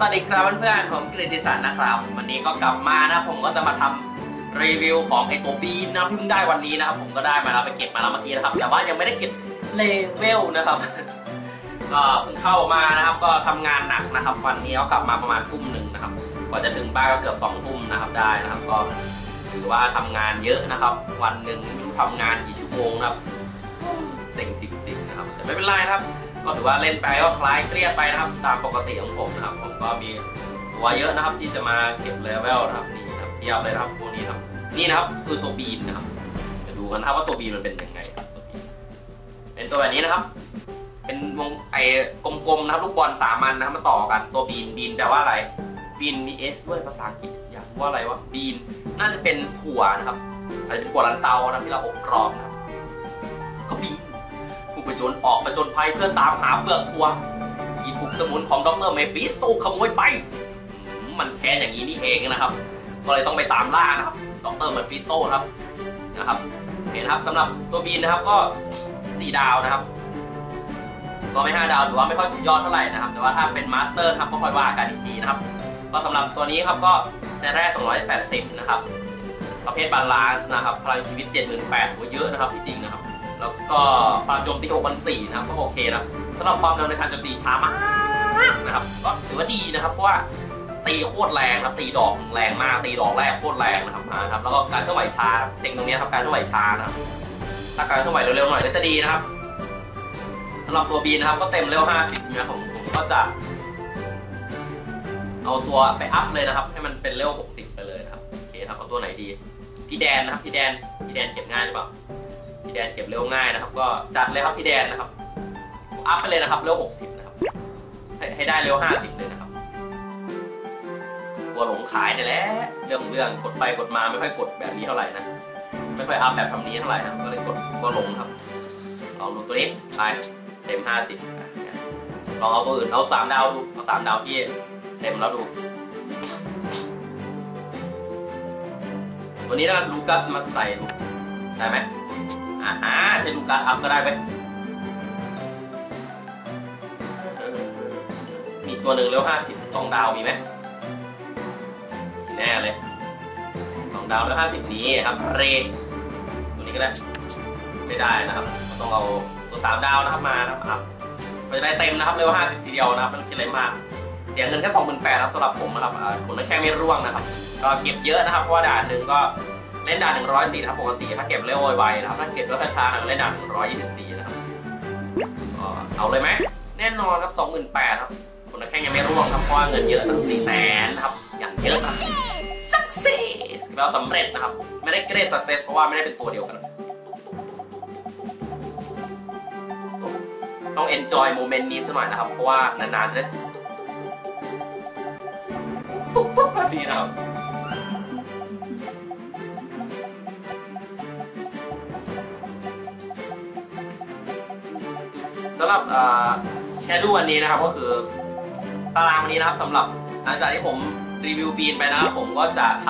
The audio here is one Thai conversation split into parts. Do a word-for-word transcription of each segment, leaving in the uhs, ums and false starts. สวัสดีครับเพื่อนๆผมกฤติศักดิ์นะครับวันนี้ก็กลับมานะผมก็จะมาทำรีวิวของไอตัวบีนะที่เพิ่งได้วันนี้นะครับผมก็ได้มาแล้วไปเก็บมาแล้วเมื่อกี้นะครับแต่ว่ายังไม่ได้เก็บเลเวลนะครับก็เพิ่งเข้ามานะครับก็ทำงานหนักนะครับวันนี้ก็กลับมาประมาณทุ่มหนึ่งนะครับกว่าจะถึงบ้านก็เกือบสองทุ่มนะครับได้นะครับก็ถือว่าทำงานเยอะนะครับวันหนึ่งไม่รู้ทำงานกี่ชั่วโมงนะครับเซ็งจริงๆนะครับแต่ไม่เป็นไรครับก็ถือว่าเล่นไปก็คลายเครียดไปนะครับตามปกติของผมนะครับผมก็มีตัวเยอะนะครับที่จะมาเก็บเลเวลนะครับนี่นะครับเทียบเลยนะครับพวกนี้ครับนี่นะครับคือตัวบีนนะครับจะดูกันครับว่าตัวบีนมันเป็นยังไงเป็นตัวแบบนี้นะครับเป็นวงไอ้กลมๆนะครับลูกบอลสามัญนะครับมาต่อกันตัวบีนบีนแปลว่าอะไรบีนมีเอสด้วยภาษาอังกฤษอยากรู้ว่าอะไรวะบีนน่าจะเป็นถั่วนะครับอาจจะเป็นถั่วลันเตานะที่เราอบกรอบนะครับก็บีนผู้ประจนออกประจนภัยเพื่อตามหาเปลือกถั่วที่ถูกสมุนของดร.เมฟิสโตขโมยไปมันแค่อย่างนี้นี่เองนะครับก็เลยต้องไปตามล่านะครับดร.เมฟิสโตครับนะครับเห็นครับสำหรับตัวบีนนะครับก็สี่ดาวนะครับก็ไม่ห้าดาวถือว่าไม่ค่อยสุดยอดเท่าไหร่นะครับแต่ว่าถ้าเป็นมาสเตอร์ครับก็ค่อยว่ากันอีกทีนะครับก็สำหรับตัวนี้ครับก็ใช้แร่สองร้อยแปดสิบนะครับประเภทบาลานซ์นะครับพลังชีวิต เจ็ดหมื่นแปดพัน หัวเยอะนะครับที่จริงนะครับแล้วก็ความโจมตีหกพันสี่ร้อยนะครับก็โอเคนะสำหรับความเร็วในการโจมตีช้ามากนะครับก็ถือว่าดีนะครับเพราะว่าตีโคตรแรงครับตีดอกแรงมากตีดอกแรกโคตรแรงนะครับนะครับแล้วก็การเคลื่อนไหวช้าเซ็งตรงนี้ครับการเคลื่อนไหวช้านะถ้าการเคลื่อนไหวเร็วๆหน่อยก็จะดีนะครับสำหรับตัวบีนะครับก็เต็มเร็วห้าสิบใช่ไหมผมผมก็จะเอาตัวไปอัพเลยนะครับให้มันเป็นเร็วหกสิบไปเลยนะครับโอเคครับเอาตัวไหนดีพี่แดนนะครับพี่แดนพี่แดนเก็บง่ายหรือเปล่าพี่แดนเก็บเร็วง่ายนะครับก็จัดเลยครับพี่แดนนะครับอัพไปเลยนะครับเร็วหกสิบนะครับให้ได้เร็วห้าสิบเลยนะครับตัวหลงขายเนี่ยแหละเรื่องเรื่องกดไปกดมาไม่ค่อยกดแบบนี้เท่าไหร่นะไม่ค่อยอัพแบบทำนี้เท่าไหร่นะก็เลยกดก็หลงครับลองดูตัวนี้ไปเต็มห้าสิบลองเอาตัวอื่นเอาสามดาวดูเอาสามดาวพี่เต็มแล้วดูตัวนี้นะลูคัสมัดใส่ได้ไหมอ่าใช้ลูกการอัพก็ได้ไปมีตัวหนึ่งเร็วห้าสิบสองดาวมีไหมแน่เลยสองดาวเร็วห้าสิบนี้ครับเรตัวนี้ก็ได้ไม่ได้นะครับต้องเอาตัวสามดาวนะครับมานะครับเราจะได้เต็มนะครับเร็วห้าสิบทีเดียวนะครับไม่ต้องคิดอะไรมากเสียเงินแค่สองหมื่นแปดนะครับสำหรับผมนะครับผมแค่ไม่ร่วงนะครับก็เก็บเยอะนะครับเพราะว่าด่านหนึ่งก็เล่นด่านหนึ่งร้อยสี่นะครับปกติถ้าเก็บเร็วไวๆนะครับถ้าเก็บเร็วช้าๆเล่นด่านหนึ่งร้อยยี่สิบสี่นะครับเอาเลยไหมแน่นอนครับ สองหมื่นแปดพัน ครับคนละแค่ยังไม่ร่วงครับเพราะเงินเยอะตั้ง สี่แสน นะครับอย่างเยอะครับ success แล้วสำเร็จนะครับไม่ได้เกรด success เพราะว่าไม่ได้เป็นตัวเดียวกันต้อง enjoy moment นี้สักหน่อยนะครับเพราะว่านานๆจะตุ๊บตุ๊บแบบนี้นะครับสำหรับแชร์ดูวันนี้นะครับก็คือตารางวันนี้นะครับสำหรับหลังจากที่ผมรีวิวบีนไปนะครับผมก็จะท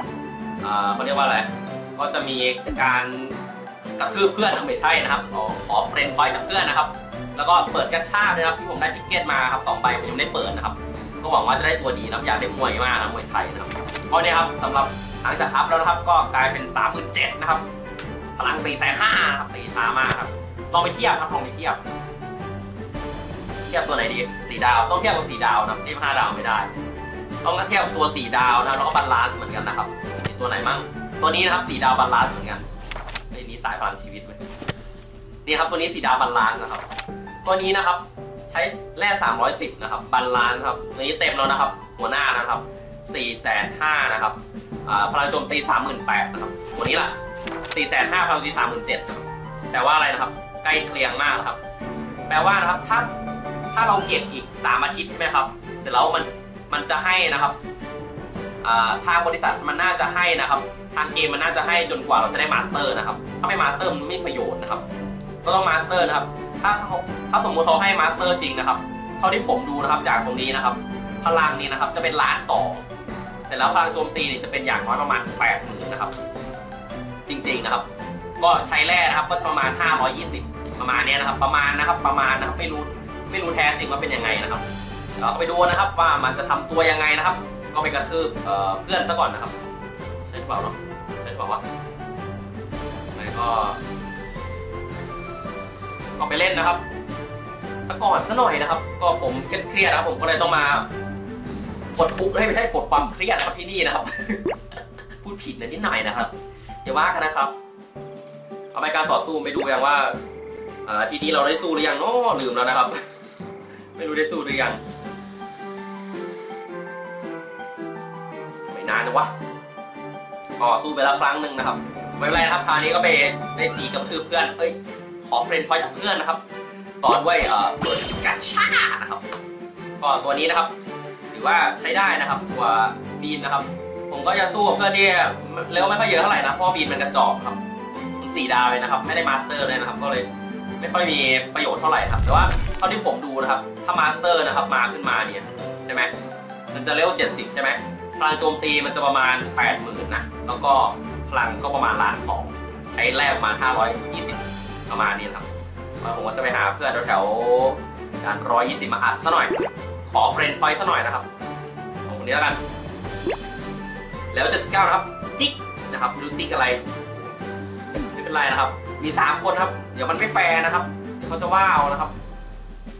ำเขาเรียกว่าอะไรก็จะมีการกระทืบเพื่อนไม่ใช่นะครับขอเฟรนด์พอยต์กับเพื่อนนะครับแล้วก็เปิดกระชากนะครับที่ผมได้ทิกเก็ตมาครับสองใบผมยังไม่ได้เปิดนะครับก็หวังว่าจะได้ตัวดีนะครับอยากได้มวยมากนะมวยไทยนะครับเพราะเนี่ยครับสำหรับหลังจากอัพแล้วนะครับก็กลายเป็น สามหมื่นเจ็ดพัน นะครับพลัง สี่แสนห้าหมื่น นะครับตีช้ามากครับลองไปเทียบครับลองไปเทียบเทียบตัวไหนดีสี่ดาวต้องเทียบกับสี่ดาวนะเทียบห้าดาวไม่ได้ต้องเทียบตัวสี่ดาวนะแล้วก็บาลานซ์เหมือนกันนะครับตัวไหนมั่งตัวนี้นะครับสี่ดาวบาลานซ์เหมือนกันไอ้นี้สายพลังชีวิตไหมนี่ครับตัวนี้สี่ดาวบาลานซ์นะครับตัวนี้นะครับใช้แร่สามร้อยสิบนะครับบาลานซ์ครับตัวนี้เต็มแล้วนะครับหัวหน้านะครับสี่แสนห้านะครับพลังโจมตี สามหมื่นแปดพัน นะครับตัวนี้ล่ะสี่แสนห้าพลังโจมตี สามหมื่นเจ็ดพัน แต่ว่าอะไรนะครับใกล้เคียงมากนะครับแปลว่านะครับถ้าถ้าเราเก็บอีกสามอาทิตย์ใช่ไหมครับเสร็จแล้วมันมันจะให้นะครับทางบริษัทมันน่าจะให้นะครับทางเกมมันน่าจะให้จนกว่าเราจะได้มาสเตอร์นะครับถ้าไม่มาสเตอร์มันไม่ประโยชน์นะครับก็ต้องมาสเตอร์นะครับถ้าถ้าสมมติเขาให้มาสเตอร์จริงนะครับเท่าที่ผมดูนะครับจากตรงนี้นะครับพลังนี้นะครับจะเป็นล้านสองเสร็จแล้วพลังโจมตีจะเป็นอย่างน้อยประมาณแปดหมื่นนะครับจริงๆนะครับก็ใช้แร่นะครับก็ประมาณห้าร้อยยี่สิบประมาณนี้นะครับประมาณนะครับประมาณนะครับไม่รู้ไม่รู้แท้จริงว่าเป็นยังไงนะครับ เราก็ไปดูนะครับว่ามันจะทำตัวยังไงนะครับก็ไปกระทืบเพื่อนซะก่อนนะครับใช่หรือเปล่าเนาะใช่หรือเปล่าวะไหนก็ก็ไปเล่นนะครับสักก่อนสักหน่อยนะครับก็ผมเครียดนะครับผมก็เลยต้องมาปลดทุกข์ให้ไม่ได้ปลดความเครียดครับที่นี่นะครับพูดผิดนิดหน่อยนะครับอย่าว่ากันนะครับเอาไปการต่อสู้ไปดูกันว่าทีนี้เราได้สู้หรือยังโอ้ลืมแล้วนะครับไม่รู้ได้สู้หรือยังไม่นานนะวะก็สู้ไปแล้วครั้งหนึ่งนะครับไม่เป็นไรนะครับคราวนี้ก็ไปได้ตีกับเพื่อนเอ้ยขอเฟรนด์พอยต์จากเพื่อนนะครับตอนด้วยเอ่อเปิดกาชานะครับก็ตัวนี้นะครับถือว่าใช้ได้นะครับตัวบีนนะครับผมก็จะสู้กับเพื่อนที่เร็วไม่ค่อยเยอะเท่าไหร่นะเพราะบีนมันกระจอกครับมันสี่ดาวเลยนะครับไม่ได้มาสเตอร์เลยนะครับก็เลยไม่ค่อยมีประโยชน์เท่าไหร่ครับแต่ว่าเท่าที่ผมดูนะครับถ้ามาสเตอร์นะครับมาขึ้นมาเนี่ยใช่ไหมมันจะเร็วเจ็ดสิบใช่ไหมพลังโจมตีมันจะประมาณ แปดหมื่น นะแล้วก็พลังก็ประมาณล้านสองใช้แรกประมาณห้าร้อยยี่สิบประมาณนี้ครับผมก็จะไปหาเพื่อนแถวๆการหนึ่งร้อยยี่สิบมาอัดซะหน่อยขอเฟรนด์พอยต์ซะหน่อยนะครับของคนนี้แล้วกันแล้วเจ็ดสิบเก้านะครับติ๊กนะครับไม่รู้ติ๊กอะไรไม่เป็นไรนะครับมีสามคนครับเดี๋ยวมันไม่แฟร์นะครับเดี๋ยวเขาจะว่าเอานะครับ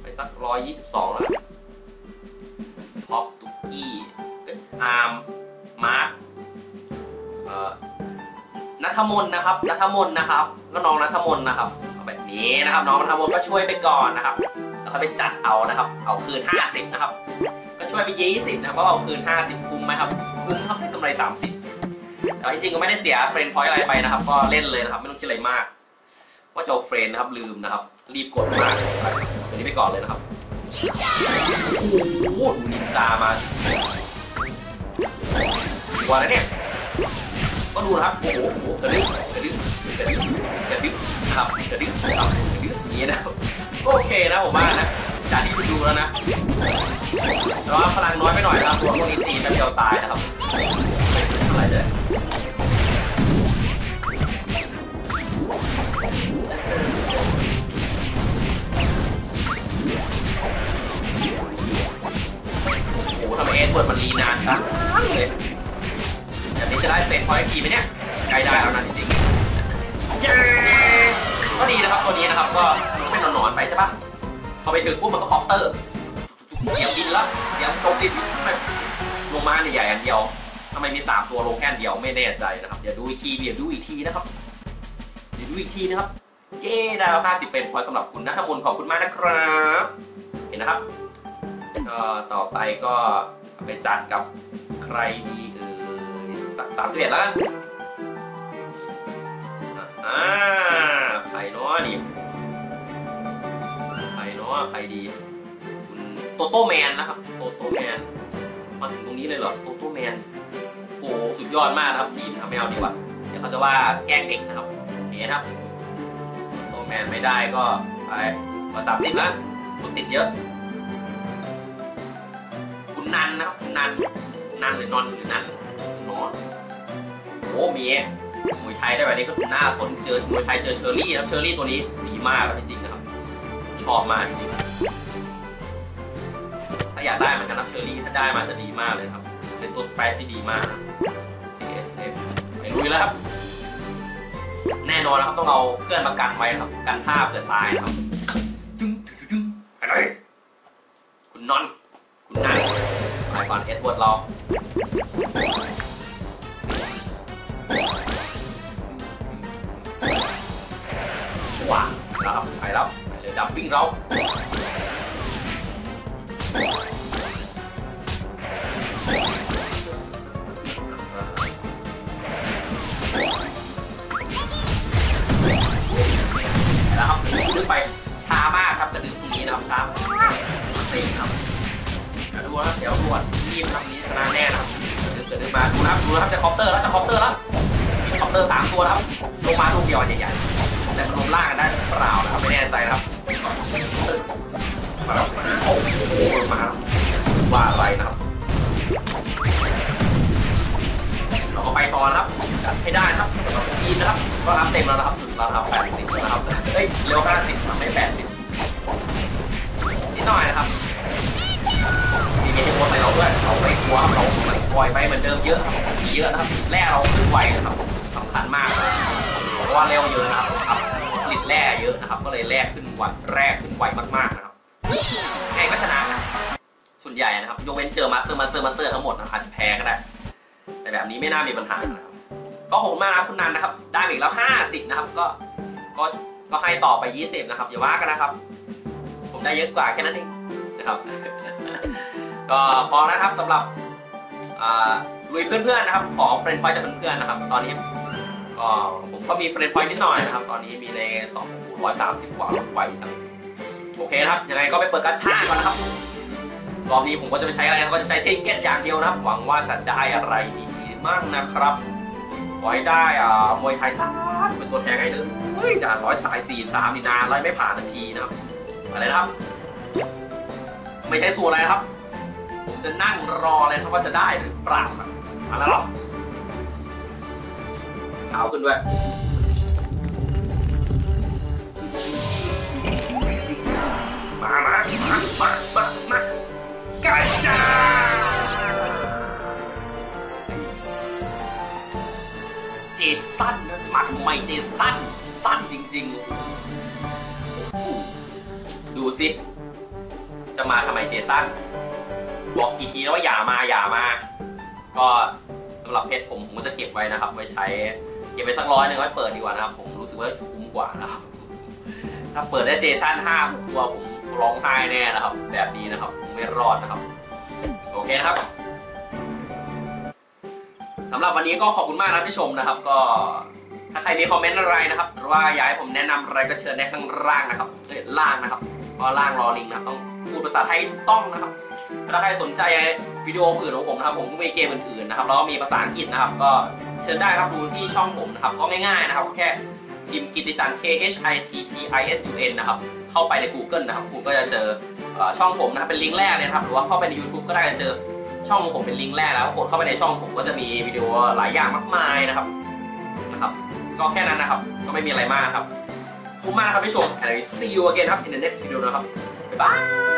ไปสักหนึ่งร้อยยี่สิบสองแล้วท็อปตุกกี้อาร์มมาร์คเอ่อนัทมนนะครับนัทมนนะครับแล้วน้องนัทมนนะครับแบบนี้นะครับน้องนัทมนก็ช่วยไปก่อนนะครับแล้วเขาไปจัดเอานะครับเอาคืนห้าสิบนะครับก็ช่วยไปยี่สิบนะเพราะเอาคืนห้าสิบคุ้มไหมครับคุ้มครับได้กำไรสามสิบแต่จริงๆก็ไม่ได้เสียเฟรนด์พอยต์อะไรไปนะครับก็เล่นเลยนะครับไม่ต้องคิดอะไรมากว่าจะเอาเฟรนนะครับลืมนะครับรีบกดมากตัวนี้ไปก่อนเลยนะครับโอ้โหนินจามาตัวอะไรเนี่ยก็ดูนะครับโอ้โหกระดึ๊บกระดึ๊บกระดึ๊บกระดึ๊บนะครับกระดึ๊บกระดึ๊บอย่างนี้นะโอเคนะผมว่านะจากที่ดูแล้วนะแต่ว่าพลังน้อยไปหน่อยนะครับตัวพวกนี้ตีแป๊บเดียวตายนะครับอะไรเนี่ยทำเอสเวิร์ดมันรีนานครับแบบนี้จะได้เฟรนด์พอยต์ทีไหมเนี่ยใกล้ได้แล้วนะจริงๆเย้ก็ดีนะครับตัวนี้นะครับก็ไม่นอนนอนไปใช่ปะพอไปถึงปุ๊บมันก็คอปเตอร์เดี๋ยวบินแล้วเดี๋ยวจมดิบลงมาใหญ่อันเดียวทำไมมีสามตัวลงแค่เดียวไม่แน่ใจนะครับเดี๋ยวดูอีกทีเดี๋ยวดูอีกทีนะครับเดี๋ยวดูอีกทีนะครับเย้ได้แล้วห้าสิบเฟรนด์พอยต์สำหรับคุณนะทั้งหมดขอบคุณมากนะครับเห็นนะครับก็ต่อไปก็ไปจัดกับใครดีเออสักสามสิบเอ็ดแล้วกันอ่าใครเนาะนี่ใครเนาะใครดีคุณโตโต้แมนนะครับโตโต้แมนมาถึงตรงนี้เลยเหรอโตโต้แมนโอ้สุดยอดมากครับทีมทำไม่เอาดีกว่าเดี๋ยวเขาจะว่าแกล้งเด็กนะครับนี่ครับโตโต้แมนไม่ได้ก็ไปมาสามสิบแล้วคนติดเยอะนันนะครับนันนันหรือนอนหรือนันนอนโอ้มีมวยไทยได้แบบนี้ก็น่าสนเจอมวยไทยเจอเชอร์รี่นะครับเชอร์รี่ตัวนี้ดีมากจริงๆนะครับชอบมากจริงๆถ้าอยากได้มันก็นับเชอร์รี่ถ้าได้มาจะดีมากเลยครับเป็นตัวสไปซ์ที่ดีมาก เอ เอส เอฟ ไปลุยแล้วครับแน่นอนนะครับต้องเอาเพื่อนมากันไว้ครับกันท่าเกิดตายนะครับดึงดึงดึงอะไรคุณนอนคุณนายไปก่อนเอ็ดเวิร์ดเราหวังนะครับไปแล้วไปเลยดับวิ่งเราไปแล้วครับดึงไปช้ามากครับกระดึ๊บตรงนี้นะครับช้ามากตีครับดูนะเดี๋ยวรวดรีบทำนี้ชนะแน่นะครับเดินเดินมาดูนะครับดูนะครับจะคอปเตอร์แล้วจะคอปเตอร์แล้วมีคอปเตอร์สามตัวนะครับลงมาลูกเดียวใหญ่ๆแต่มันลงล่างกันได้เปล่านะครับไม่แน่ใจนะครับมาแล้วโอ้โหมาแล้วว่าอะไรนะครับเราก็ไปต่อนะครับจัดให้ได้นะครับเราเป็นทีมนะครับก็รับเต็มแล้วนะครับเราทำแปดสิบนะครับเฮ้ยเร็วห้าสิบทำได้แปดสิบนิดหน่อยนะครับ หัวเขาปล่อยไปเหมือนเดิมเยอะมีเยอะนะครับแร่เราขึ้นไวนะครับสำคัญมากเพราะว่าเร็วเยอะนะครับผลิตแร่เยอะนะครับก็เลยแร่ขึ้นไวแร่ขึ้นไวมากๆนะครับแข่งก็ชนะส่วนใหญ่นะครับยกเว้นเจอมาสเตอร์มาสเตอร์มาสเตอร์ทั้งหมดนะครับแพ้ก็ได้แต่แบบนี้ไม่น่ามีปัญหานะครับก็โหดมากนะคุณนันนะครับได้อีกแล้วห้าสิบนะครับก็ก็ก็ให้ต่อไปยี่สิบนะครับอย่าว่ากันนะครับผมได้เยอะกว่าแค่นั้นเองนะครับก็พอนะครับสำหรับลุยเพื่อนๆนะครับของเฟรนด์พอยต์จะเป็นเพื่อนนะครับตอนนี้ก็ผมก็มีเฟรนด์พอยต์นิดหน่อยนะครับตอนนี้มีในสองพันหกร้อยสามสิบกว่าไวจังโอเคครับยังไงก็ไปเปิดกระชากก่อนนะครับรอบนี้ผมก็จะไปใช้อะไรนะก็จะใช้ทิกเก็ตอย่างเดียวนะหวังว่าจะได้อะไรดีๆมากนะครับขอให้ได้มวยไทยซักเป็นตัวแทนให้เลยเฮ้ยด่านร้อยสายสี่สามนี่นานไรไม่ผ่านนาทีนะครับอะไรนะครับไม่ใช่ส่วนอะไรครับผมจะนั่งรอเลยครับว่าจะได้หรือเปล่ามาแล้วหรอเท้าขึ้นด้วยมามามามามามาไก่จ้าเจสันนะจะมาทำไมเจสันสั้นจริงๆดูสิจะมาทำไมเจสันบอกกี่ทีแล้วว่าอย่ามาอย่ามาก็สำหรับเพชรผมผมก็จะเก็บไว้นะครับไว้ใช้เก็บไปสักร้อยหนึ่งไว้เปิดดีกว่านะครับผมรู้สึกว่าคุ้มกว่านะครับถ้าเปิดได้เจสันห้าผมกลัวผมร้องไห้แน่นะครับแบบนี้นะครับไม่รอดนะครับโอเคครับสำหรับวันนี้ก็ขอบคุณมากนะที่ชมนะครับก็ถ้าใครมีคอมเมนต์อะไรนะครับหรือว่าอยากให้ผมแนะนำอะไรก็เชิญในข้างล่างนะครับเอ้ยล่างนะครับเพราะล่างรอลิงนะต้องพูดภาษาไทยต้องนะครับถ้าใครสนใจวิดีโออื่นของผมนะครับผมก็มีเกมอื่นๆนะครับแล้วมีภาษาอังกฤษนะครับก็เชิญได้ครับดูที่ช่องผมนะครับก็ง่ายๆนะครับแค่พิมพ์กิตติศักดิ์ K H I T T I S U N นะครับเข้าไปใน Google นะครับคุณก็จะเจอช่องผมนะครับเป็นลิงก์แรกเลยครับหรือว่าเข้าไปใน YouTube ก็ได้จะเจอช่องของผมเป็นลิงก์แรกแล้วกดเข้าไปในช่องผมก็จะมีวิดีโอหลายอย่างมากมายนะครับนะครับก็แค่นั้นนะครับก็ไม่มีอะไรมากครับขอบคุณมากครับที่ชม See you again ครับ in the next video นะครับบ๊ายบาย